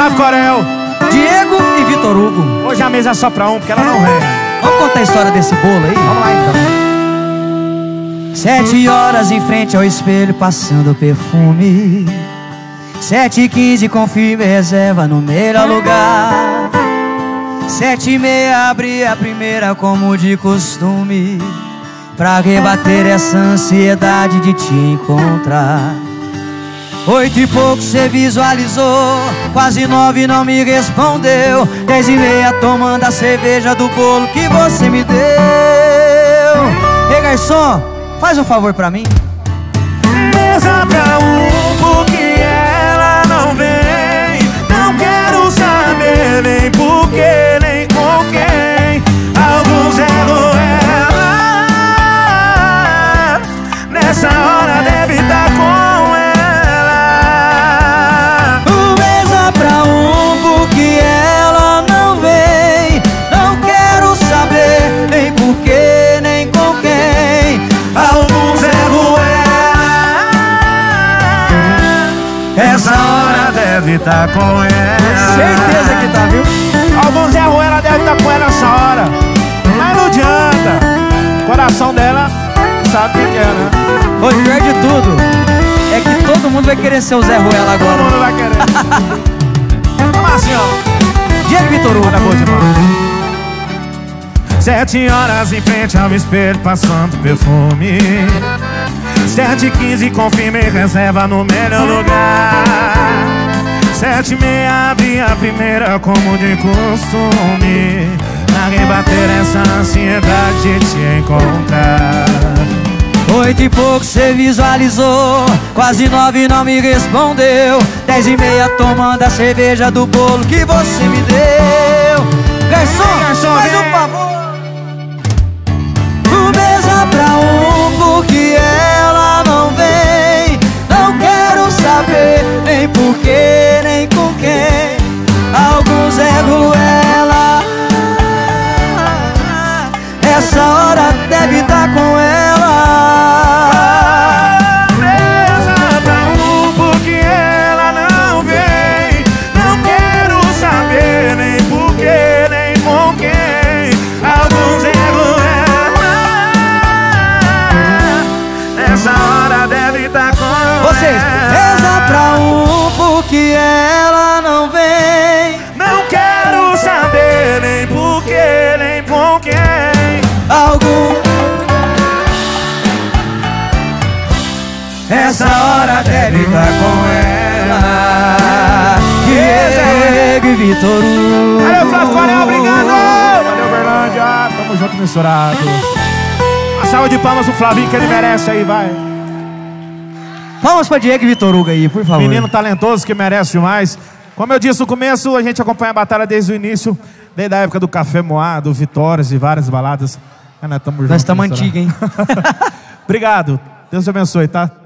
Flávio Corel, Diego e Victor Hugo. Hoje a mesa é só pra um, porque ela não vem. Vamos contar a história desse bolo aí? Vamos lá então. 7 horas em frente ao espelho, passando perfume. 7h15, confirma e reserva no melhor lugar. 7h30, abre a primeira como de costume, pra rebater essa ansiedade de te encontrar. 8h pouco cê visualizou, quase 9 não me respondeu. 10h30 tomando a cerveja do bolo que você me deu. Ei garçom, faz um favor pra mim. Mesa pra um, porque ela não vem. Não quero saber nem por quê, nem com quem. Algum Zé Ruela nessa hora deve estar com. Essa hora deve estar com ela. Certeza que tá, viu? Algum Zé Ruela deve estar com ela nessa hora. Mas não adianta, o coração dela sabe o que é, né? O pior de tudo é que todo mundo vai querer ser o Zé Ruela agora. Todo mundo vai querer. Vamos assim, ó. Diego e Victor Hugo na boa de mão. 7 horas em frente ao espelho, passando perfume. 7h15, confirma e reserva no melhor lugar. 7h30, abre a primeira como de costume, pra rebater essa ansiedade de te encontrar. 8h pouco cê visualizou, quase 9 não me respondeu. 10h30 tomando a cerveja do bolo que você me deu. Garçom, faz um favor. Mesa pra um, porque ela não vem. Não quero saber nem por quê, nem com quem. Algum Zé Ruela, essa hora deve estar com ela. Mesa pra um, porque ela não vem. Não quero saber nem por quê, nem com quem. Algum Zé Ruela, essa hora deve estar com vocês. Mesa pra um, porque ela não vem. Não quero saber nem por quê, nem com quem. Algum. Essa hora deve estar com ela. Diego e Victor Hugo. Valeu, Flávio Corel, obrigado. Valeu, Uberlândia. Tamo junto, misturado. Uma salva de palmas pro Flavinho que ele merece aí, vai. Palmas pra Diego e Victor Hugo aí, por favor. Menino talentoso que merece mais. Como eu disse no começo, a gente acompanha a batalha desde o início, desde a época do Café Moá, do Vitórias e várias baladas. Nós estamos antigos, hein? Obrigado. Deus te abençoe, tá?